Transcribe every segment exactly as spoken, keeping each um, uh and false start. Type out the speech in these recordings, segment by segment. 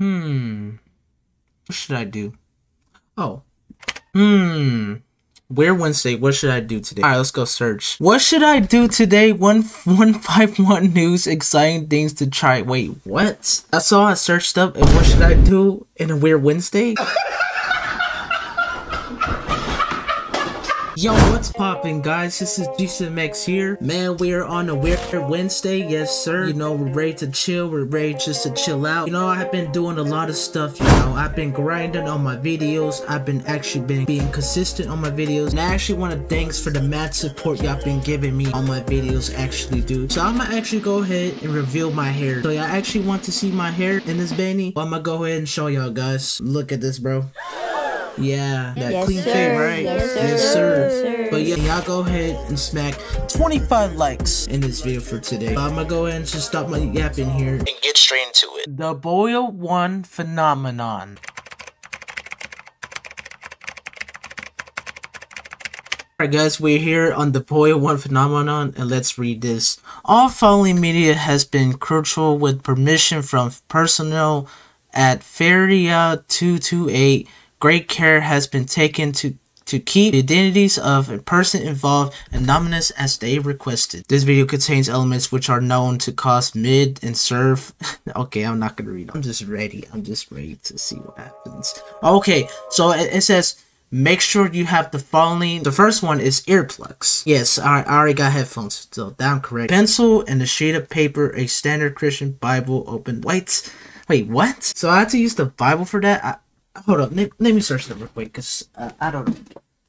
Hmm. What should I do? Oh. Hmm. Weird Wednesday, what should I do today? Alright, let's go search. What should I do today? one one five one news, exciting things to try. Wait, what? That's all I searched up, and what should I do in a Weird Wednesday? Yo, what's poppin', guys? This is G C M X here. Man, we are on a Weird Wednesday, yes sir. You know, we're ready to chill, we're ready just to chill out. You know, I've been doing a lot of stuff, you know. I've been grinding on my videos. I've been actually been being consistent on my videos. And I actually want to thanks for the mad support y'all been giving me on my videos, actually, dude. So I'm gonna actually go ahead and reveal my hair. So y'all actually want to see my hair in this beanie? Well, I'm gonna go ahead and show y'all, guys. Look at this, bro. Yeah, that yes, clean thing, right? Yes, sir. Yes, sir. Yes, sir. But yeah, y'all go ahead and smack twenty-five likes in this video for today. I'm gonna go ahead and just stop my yapping here and get straight into it. The Boyle One Phenomenon. Alright guys, we're here on the Boyle One Phenomenon, and let's read this. All following media has been crucial with permission from personnel at Feria two twenty-eight. Great care has been taken to, to keep the identities of a person involved anonymous as they requested. This video contains elements which are known to cause mid and serve. Okay, I'm not gonna read it. I'm just ready. I'm just ready to see what happens. Okay, so it, it says, make sure you have the following. The first one is earplugs. Yes, I, I already got headphones, so that I'm correct. Pencil and a sheet of paper, a standard Christian Bible open. Wait, wait, what? So I had to use the Bible for that? I, Hold up, let me search that real quick, cause uh, I don't know.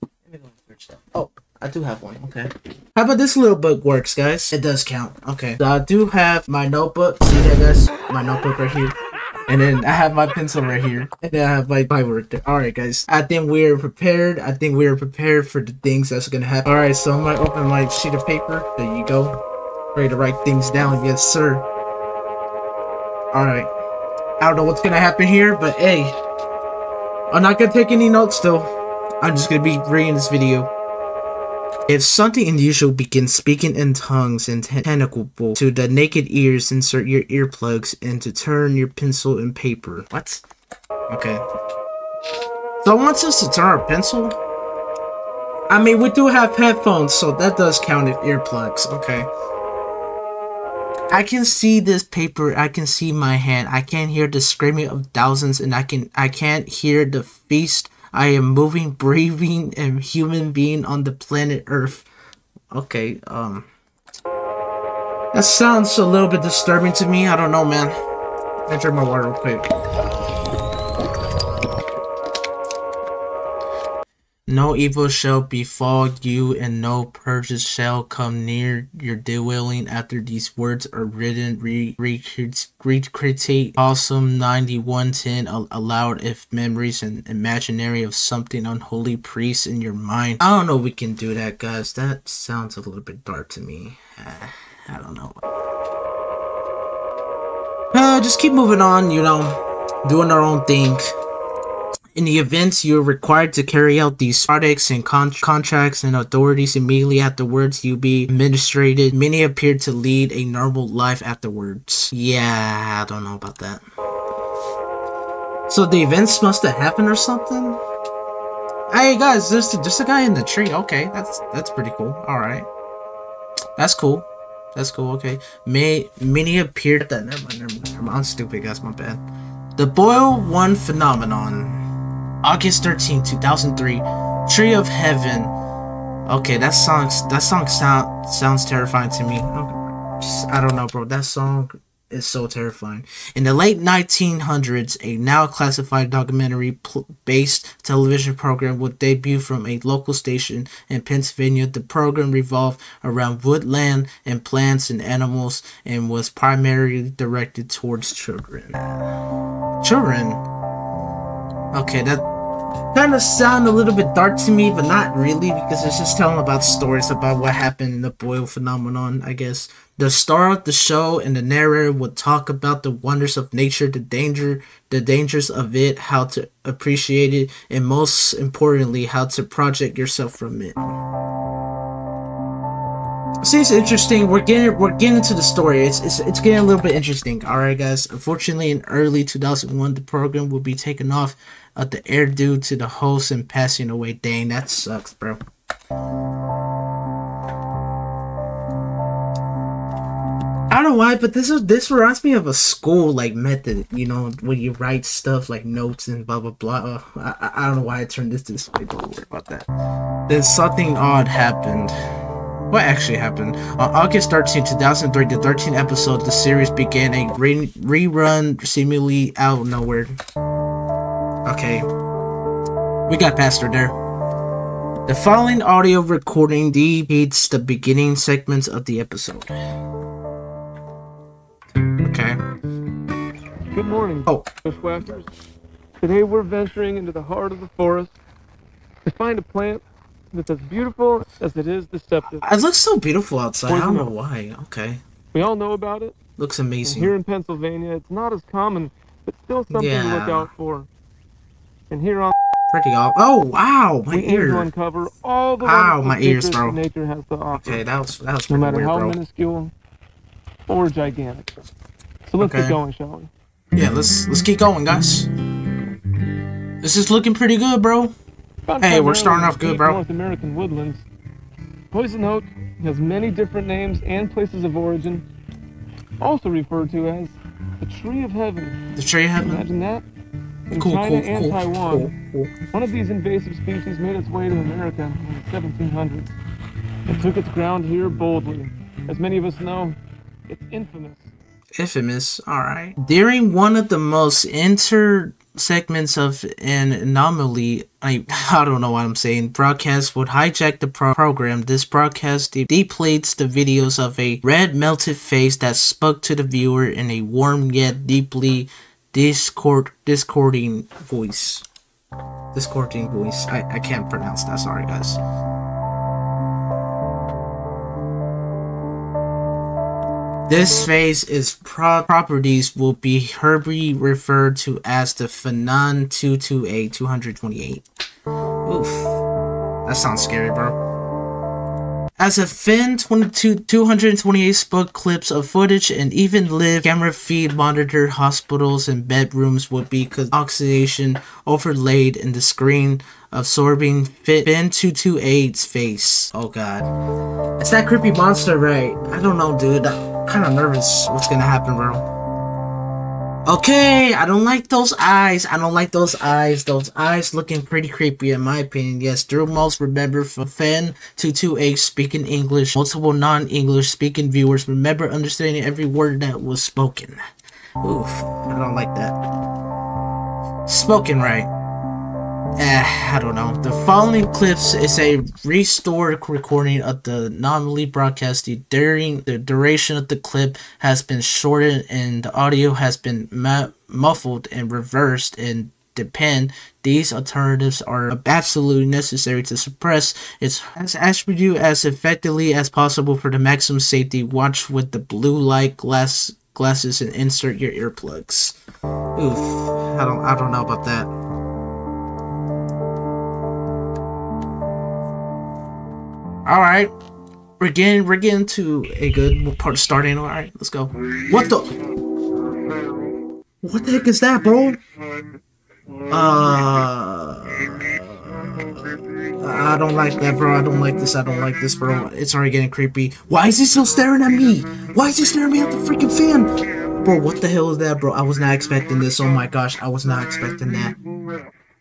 Let me go and search that. Oh, I do have one. Okay. How about this little book works, guys? It does count. Okay. So I do have my notebook. See that, guys? My notebook right here. And then I have my pencil right here. And then I have my Bible right there. All right, guys. I think we're prepared. I think we're prepared for the things that's gonna happen. All right. So I'm gonna open my sheet of paper. There you go. Ready to write things down. Yes, sir. All right. I don't know what's gonna happen here, but hey. I'm not gonna take any notes though. I'm just gonna be reading this video. If something unusual begins speaking in tongues and tentacles to the naked ears, insert your earplugs and to turn your pencil and paper. What? Okay. So I want us to turn our pencil? I mean, we do have headphones, so that does count as earplugs. Okay. I can see this paper, I can see my hand, I can hear the screaming of thousands, and I can I can't hear the feast. I am moving, breathing, and human being on the planet Earth. Okay, um that sounds a little bit disturbing to me. I don't know, man. I drink my water real quick. No evil shall befall you, and no purges shall come near your dwelling after these words are written. Read critique awesome ninety-one ten allowed if memories and imaginary of something unholy priests in your mind. I don't know if we can do that, guys. That sounds a little bit dark to me. Uh, I don't know. Uh, just keep moving on, you know, doing our own thing. In the events, you are required to carry out these products and con contracts and authorities immediately afterwards. You be administrated. Many appear to lead a normal life afterwards. Yeah, I don't know about that. So the events must have happened or something? Hey guys, there's just a guy in the tree. Okay, that's that's pretty cool. All right, that's cool. That's cool. Okay, May many appear that. Never mind. Never mind. Never mind. I'm stupid, guys. My bad. The Boyle One Phenomenon. August thirteenth two thousand three, Tree of Heaven. Okay, that song that song sound, sounds terrifying to me. I don't know, bro. That song is so terrifying. In the late nineteen hundreds, a now classified documentary-based television program would debut from a local station in Pennsylvania. The program revolved around woodland and plants and animals and was primarily directed towards children. Children? Okay, that kind of sound a little bit dark to me, but not really, because it's just telling about stories about what happened in the Boyle phenomenon, I guess. The star of the show and the narrator would talk about the wonders of nature, the danger, the dangers of it, how to appreciate it, and most importantly, how to project yourself from it. seems interesting. We're getting we're getting into the story. It's it's it's getting a little bit interesting. All right, guys. Unfortunately, in early two thousand one, the program will be taken off at the air due to the host and passing away. Dang, that sucks, bro. I don't know why, but this is this reminds me of a school like method. You know, when you write stuff like notes and blah blah blah. I I don't know why I turned this this way. Don't worry about that. Then something odd happened. What actually happened? On August thirteenth, two thousand three, the thirteenth episode of the series began a re rerun seemingly out of nowhere. Okay. We got past her there. The following audio recording depicts the beginning segments of the episode. Okay. Good morning, oh. bushwhackers. Today we're venturing into the heart of the forest to find a plant that's as beautiful as it is deceptive. It looks so beautiful outside. I don't know why. Okay. We all know about it. Looks amazing. And here in Pennsylvania, it's not as common, but still something yeah. to look out for. And here on pretty all. Oh wow, my we ear. To uncover all the Ow, my ears, bro. Nature has to offer. Okay, that was that was no matter weird, how bro. minuscule or gigantic. So let's okay. get going, shall we? Yeah, let's let's keep going, guys. This is looking pretty good, bro. Hey, we're starting off good, bro. North American woodlands. Poison oak has many different names and places of origin. Also referred to as the tree of heaven. The tree of heaven. Imagine that. In cool, China cool, and cool, Taiwan, cool, cool. one of these invasive species made its way to America in the seventeen hundreds. It took its ground here boldly. As many of us know, it's infamous. Infamous. All right. During one of the most inter segments of an anomaly, I I don't know what I'm saying. Broadcast would hijack the pro program. This broadcast de deplates the videos of a red melted face that spoke to the viewer in a warm yet deeply discord discording voice. Discording voice. I I can't pronounce that. Sorry, guys. This phase is pro properties will be herby referred to as the Phenon two twenty-eight. Oof. That sounds scary, bro. As a Phen two twenty-eight spoke, clips of footage and even live camera feed monitored hospitals and bedrooms would be oxidation overlaid in the screen absorbing Phen two twenty-eight's face. Oh god. It's that creepy monster, right? I don't know, dude. Kind of nervous what's gonna happen, bro. Okay, I don't like those eyes. I don't like those eyes. Those eyes looking pretty creepy in my opinion. Yes, Drew most remember from Phen two twenty-eight speaking English. Multiple non-English speaking viewers remember understanding every word that was spoken. Oof, I don't like that. Spoken right. Eh, I don't know. The following clips is a restored recording of the anomaly broadcast. During the duration of the clip has been shortened and the audio has been muffled and reversed and depend. These alternatives are absolutely necessary to suppress its attribute as effectively as possible for the maximum safety. Watch with the blue light glass glasses and insert your earplugs. Oof, I don't I don't know about that. Alright, we're getting, we're getting to a good part of starting. Alright, let's go. What the? What the heck is that, bro? Uh, I don't like that, bro. I don't like this. I don't like this, bro. It's already getting creepy. Why is he still staring at me? Why is he staring at me at the freaking fan? Bro, what the hell is that, bro? I was not expecting this. Oh my gosh, I was not expecting that.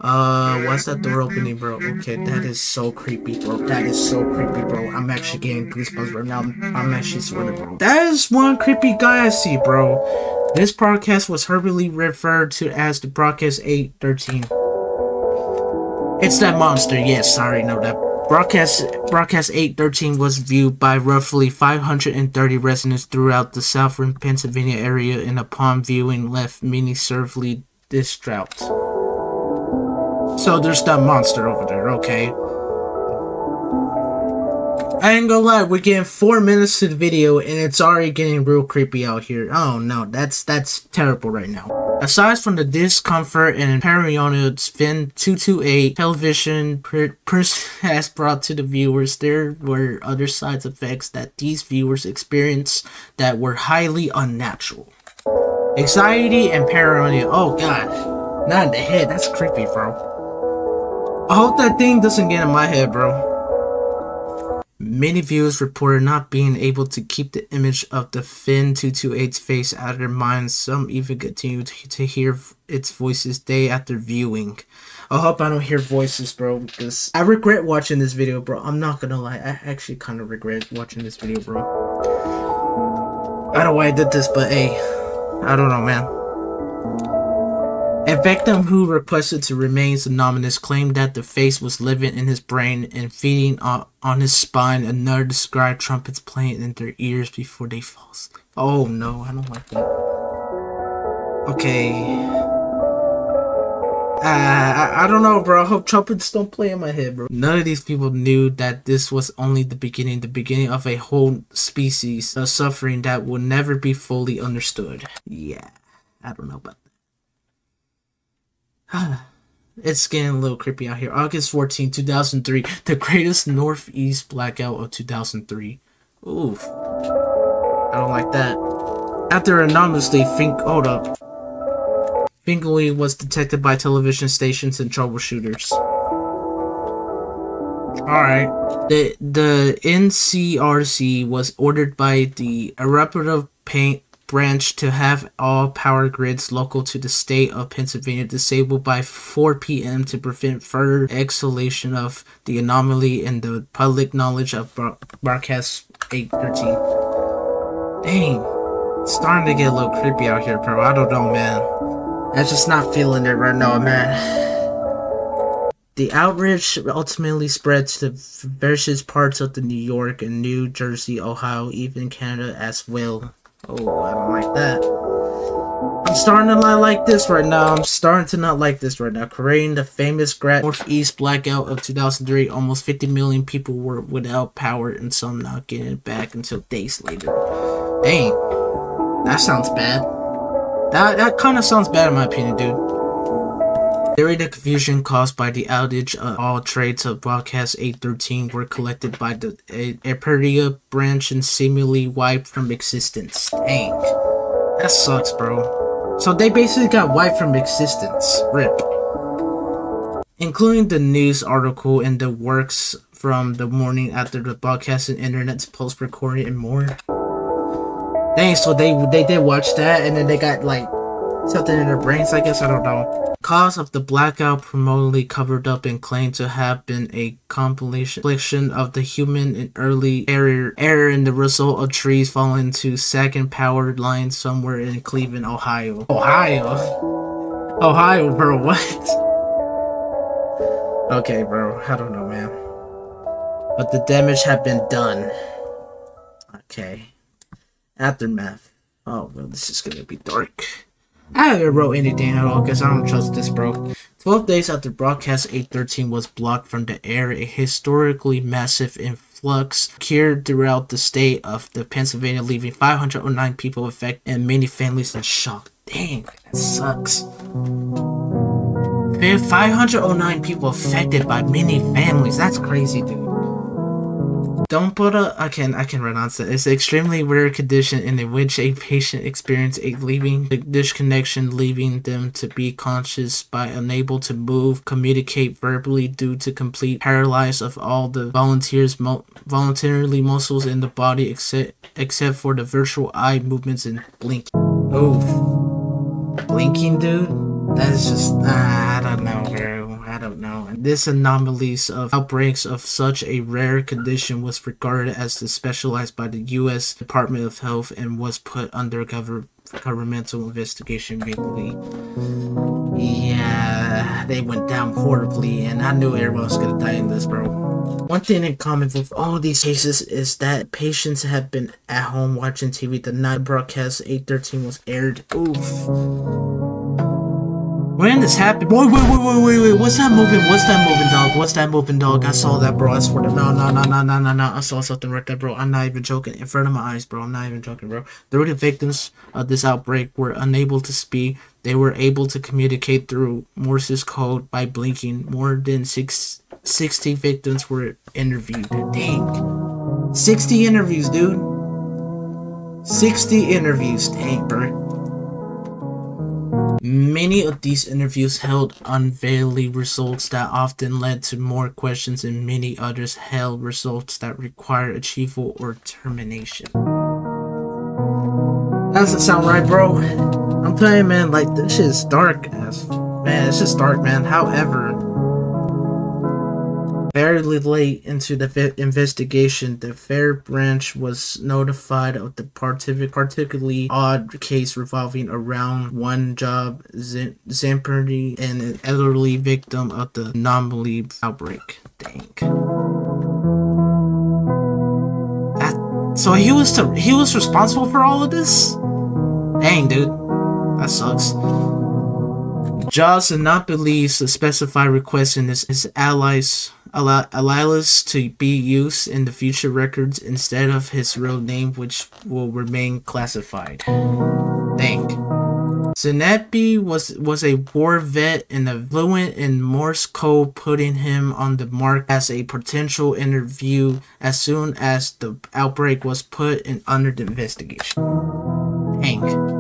Uh, why's that door opening, bro? Okay, that is so creepy, bro. That is so creepy, bro. I'm actually getting goosebumps right now. I'm, I'm actually sweating, bro. That is one creepy guy I see, bro. This broadcast was herbally referred to as the Broadcast eight thirteen. It's that monster. Yes, sorry, no, that Broadcast Broadcast eight thirteen was viewed by roughly five hundred thirty residents throughout the southern Pennsylvania area, and upon viewing left many severely distraught. So there's that monster over there, okay. I ain't gonna lie, we're getting four minutes to the video and it's already getting real creepy out here. Oh no, that's that's terrible right now. Aside from the discomfort and paranoia Feria two twenty-eight television pr pr has brought to the viewers, there were other side effects that these viewers experienced that were highly unnatural. Anxiety and paranoia. Oh god, not in the head, that's creepy, bro. I hope that thing doesn't get in my head, bro. Many viewers reported not being able to keep the image of the Feria two twenty-eight's face out of their minds. Some even continued to hear its voices day after viewing. I hope I don't hear voices, bro, because I regret watching this video, bro. I'm not gonna lie, I actually kind of regret watching this video, bro. I don't know why I did this, but hey, I don't know, man. A victim who requested to remain anonymous claimed that the face was living in his brain and feeding on, on his spine. Another described trumpets playing in their ears before they fall asleep. Oh no, I don't like that. Okay. Uh, I, I don't know, bro. I hope trumpets don't play in my head, bro. None of these people knew that this was only the beginning, the beginning of a whole species of suffering that will never be fully understood. Yeah, I don't know about that. It's getting a little creepy out here. August fourteenth two thousand three, the greatest northeast blackout of two thousand three. Oof. I don't like that. After anonymously Fink hold up. Finkley was detected by television stations and troubleshooters. Alright. The the N C R C was ordered by the Irreparative Paint branch to have all power grids local to the state of Pennsylvania disabled by four p m to prevent further exhalation of the anomaly and the public knowledge of Broadcast eight thirteen. Dang, it's starting to get a little creepy out here, bro. I don't know, man. I'm just not feeling it right now, man. The outrage ultimately spread to various parts of the New York and New Jersey, Ohio, even Canada as well. Oh, I don't like that. I'm starting to not like this right now. I'm starting to not like this right now. Creating the famous Great Northeast Blackout of two thousand three, almost fifty million people were without power and some not getting it back until days later. Dang. That sounds bad. That, that kind of sounds bad in my opinion, dude. During the confusion caused by the outage, uh, all trades of Broadcast eight thirteen were collected by the Aperia branch and seemingly wiped from existence. Dang. That sucks, bro. So they basically got wiped from existence. R I P. Including the news article and the works from the morning after the broadcast and internet's post-recording and more. Dang, so they, they did watch that and then they got, like, something in their brains, I guess, I don't know. Cause of the blackout prominently covered up and claimed to have been a compilation of the human and early error, error in the result of trees falling into second powered lines somewhere in Cleveland, Ohio. Ohio? Ohio, bro, what? Okay, bro, I don't know, man. But the damage had been done. Okay. Aftermath. Oh, well, this is gonna be dark. I haven't wrote anything at all because I don't trust this, bro. Twelve days after Broadcast eight thirteen was blocked from the air, a historically massive influx occurred throughout the state of the Pennsylvania, leaving five hundred nine people affected and many families in shock. Dang, that sucks. Man, five hundred nine people affected by many families. That's crazy, dude. Don't put a... I can, I can renounce that. It's an extremely rare condition in which a patient experiences a leaving disconnection, leaving them to be conscious but unable to move, communicate verbally due to complete paralysis of all the volunteers, mo voluntarily muscles in the body except except for the virtual eye movements and blinking. Oh, blinking, dude? That's just... Ah, I don't know, girl. I don't know. And this anomalies of outbreaks of such a rare condition was regarded as specialized by the U S Department of Health and was put under government governmental investigation weekly. Yeah, they went down horribly and I knew everyone was gonna die in this, bro. One thing in common with all these cases is that patients have been at home watching T V the night Broadcast eight thirteen was aired. Oof. When this happened, wait, wait, wait, wait, wait, wait, what's that moving, what's that moving dog, what's that moving dog, I saw that, bro, I swear to, no, no, no, no, no, no, no, I saw something right there, bro, I'm not even joking, in front of my eyes, bro, I'm not even joking, bro. Through the victims of this outbreak were unable to speak, they were able to communicate through Morse's code by blinking. More than six, sixty victims were interviewed. Dang, sixty interviews, dude, sixty interviews, dang, bro. Many of these interviews held unveiling results that often led to more questions, and many others held results that required retrieval or termination. That doesn't sound right, bro. I'm telling you, man, like, this shit is dark as... Man, it's just dark, man. However, barely late into the investigation, the Fair Branch was notified of the partic particularly odd case revolving around one Job Zemperny and an elderly victim of the anomaly outbreak. Dang. That, so he was to, he was responsible for all of this? Dang, dude, that sucks. Jocelyn Epi believes the specified request in his, his allies allow allies to be used in the future records instead of his real name, which will remain classified. Dang. Zanepi was was a war vet and a fluent in Morse code, putting him on the mark as a potential interview as soon as the outbreak was put in under the investigation. Dang.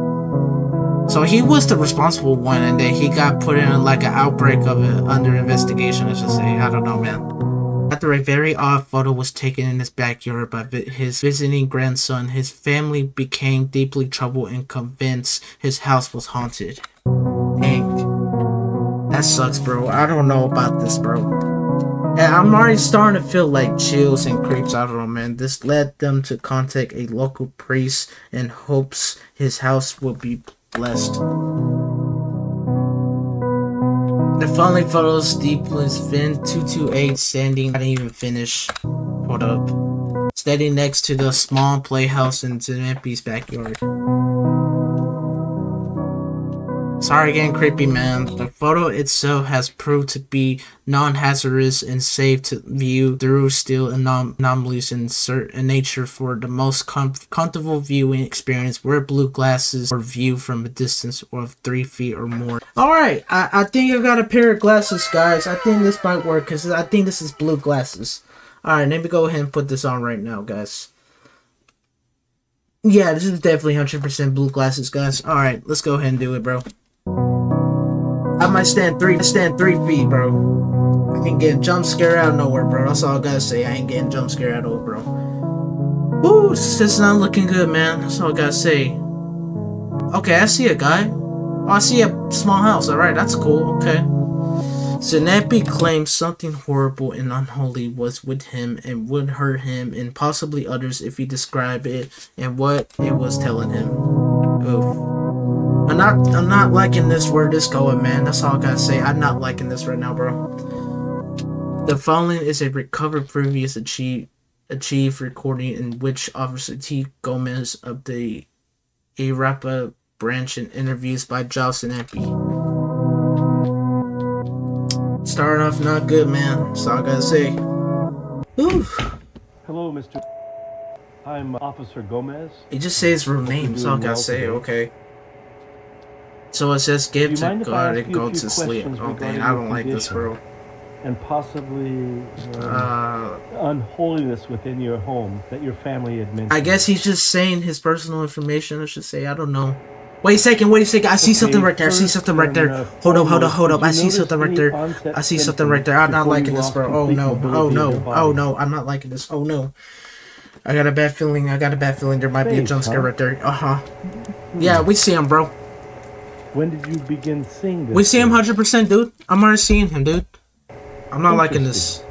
So he was the responsible one, and then he got put in like an outbreak of it under investigation, I should say. I don't know, man. After a very odd photo was taken in his backyard by his visiting grandson, his family became deeply troubled and convinced his house was haunted. Dang. That sucks, bro. I don't know about this, bro. And I'm already starting to feel like chills and creeps. I don't know, man. This led them to contact a local priest in hopes his house would be blessed. The following photos, Deeplin's Fin two two eight standing. I didn't even finish. Hold up. Standing next to the small playhouse in Zanepi's backyard. Sorry again, creepy man. The photo itself has proved to be non-hazardous and safe to view through still anom anomalies in certain nature for the most com comfortable viewing experience. Wear blue glasses or view from a distance of three feet or more. Alright, I, I think I got a pair of glasses, guys. I think this might work because I think this is blue glasses. Alright, let me go ahead and put this on right now, guys. Yeah, this is definitely one hundred percent blue glasses, guys. Alright, let's go ahead and do it, bro. I might stand three, I stand three feet, bro. I ain't getting jump scare out of nowhere, bro. That's all I gotta say. I ain't getting jump scare out of nowhere, bro. Ooh, this is not looking good, man. That's all I gotta say. Okay, I see a guy. Oh, I see a small house. All right, that's cool. Okay. Zanepi claimed something horrible and unholy was with him and would hurt him and possibly others if he described it and what it was telling him. Oof. I'm not, I'm not liking this where this going, man. That's all I gotta say. I'm not liking this right now, bro. The following is a recovered previous achieve, achieve recording in which Officer T Gomez of the Irreparative Branch and interviews by Jocelyn Epi. Starting off not good, man. That's all I gotta say. Oof. Hello, Mister I'm Officer Gomez. It just says real name. That's all I gotta well say. Today. Okay. So it says give to God and go to sleep. Oh man, I don't like this, bro. And possibly uh, uh, unholiness within your home that your family had mentioned. I guess he's just saying his personal information, I should say. I don't know. Wait a second, wait a second. I see okay, something right there. I see something right there. Hold up, hold up, hold up. I see something right there. I see something right there. I'm not liking this, bro. Oh no, oh no, oh no. I'm not liking this. Oh no. I got a bad feeling. I got a bad feeling. There might be a jump scare right there. Uh huh. Yeah, we see him, bro. When did you begin seeing this? We see him one hundred percent, dude. I'm already seeing him, dude. I'm not liking this.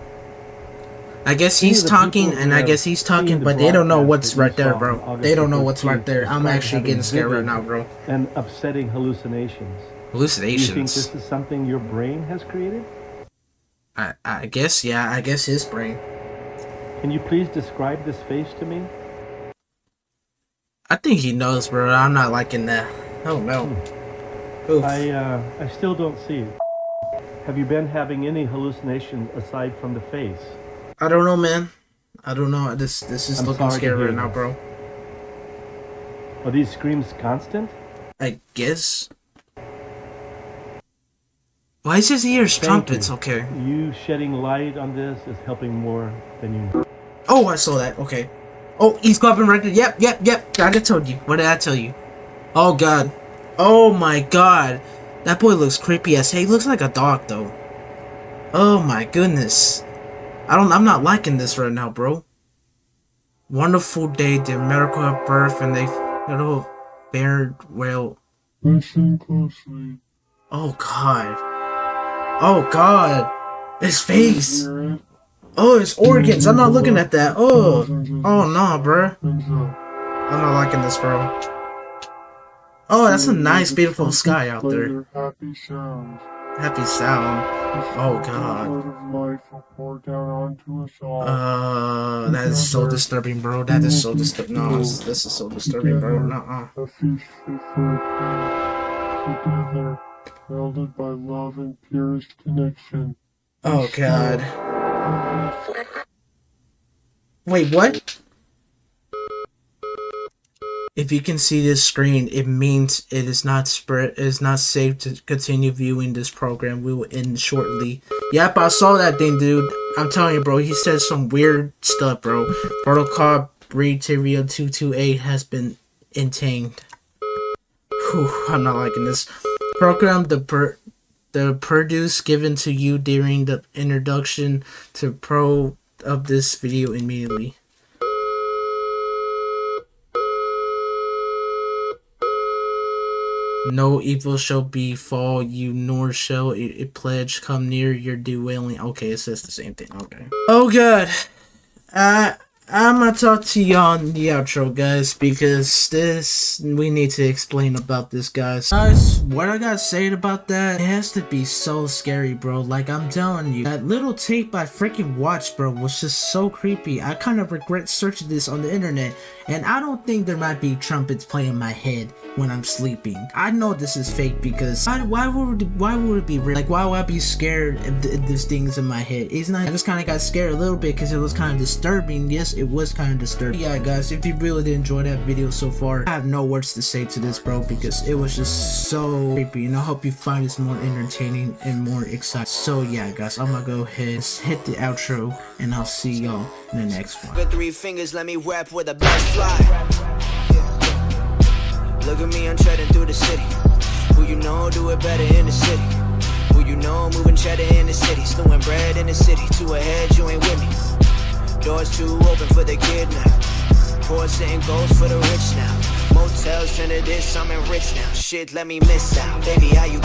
I guess he's talking, and I guess he's talking, but they don't know what's right there, bro. They don't know what's right there. I'm actually getting scared right now, bro. And upsetting hallucinations. Hallucinations. You think this is something your brain has created? I I guess, yeah. I guess his brain. Can you please describe this face to me? I think he knows, bro. I'm not liking that. Oh no. Oops. I uh, I still don't see it. Have you been having any hallucinations aside from the face? I don't know, man. I don't know. This this is I'm looking scary right now, bro. Are these screams constant? I guess. Why is his ears Thank trumpets? You. Okay. You shedding light on this is helping more than you know. Oh, I saw that. Okay. Oh, he's clapping right there. Yep, yep, yep. I told you. What did I tell you? Oh, God. Oh, my God. That boy looks creepy as hey. He looks like a dog, though. Oh, my goodness. I don't, I'm not liking this right now, bro. Wonderful day, the miracle of birth, and they little fared well. Oh, God. Oh, God. His face. Oh, his organs. I'm not looking at that. Oh. Oh, no, bro. I'm not liking this, bro. Oh, that's a nice, beautiful sky out there. Happy sound. Oh, God. Uh, that is so disturbing, bro. That is so disturbing. No, this, this is so disturbing, bro. Nuh-uh. Welded by love and purest connection. Oh, God. Wait, what? If you can see this screen, it means it is not spread. It is not safe to continue viewing this program. We will end shortly. Yep, I saw that thing, dude. I'm telling you, bro. He says some weird stuff, bro. Protocol Breed T V two twenty-eight has been entangled. Whew, I'm not liking this. Program the per the produce given to you during the introduction to pro of this video immediately. No evil shall befall you, nor shall it, it pledge come near your dwelling. Okay, it says the same thing. Okay. Oh God, I I'm gonna talk to y'all in the outro, guys, because this, we need to explain about this, guys. Guys, what I gotta say about that, it has to be so scary, bro. Like, I'm telling you, that little tape I freaking watched, bro, was just so creepy. I kind of regret searching this on the internet, and I don't think there might be trumpets playing in my head when I'm sleeping. I know this is fake, because why, why would it, why would it be real? Like, why would I be scared if, th if this thing's in my head? It's not, I just kind of got scared a little bit, because it was kind of disturbing. Yes, it was kind of disturbing. Yeah, guys, if you really did enjoy that video so far, I have no words to say to this, bro, because it was just so creepy, and I hope you find this more entertaining and more exciting. So yeah, guys, I'm gonna go ahead and hit the outro, and I'll see y'all in the next one. With three fingers, let me rap with a best fly. Look at me, I'm treading through the city. Who you know do it better in the city. Who you know moving cheddar in the city. Stewing bread in the city. To a head, you ain't with me. Doors too open for the kid now. Poor sitting goals for the rich now. Motels turn to this, I'm enriched now. Shit, let me miss out. Baby, how you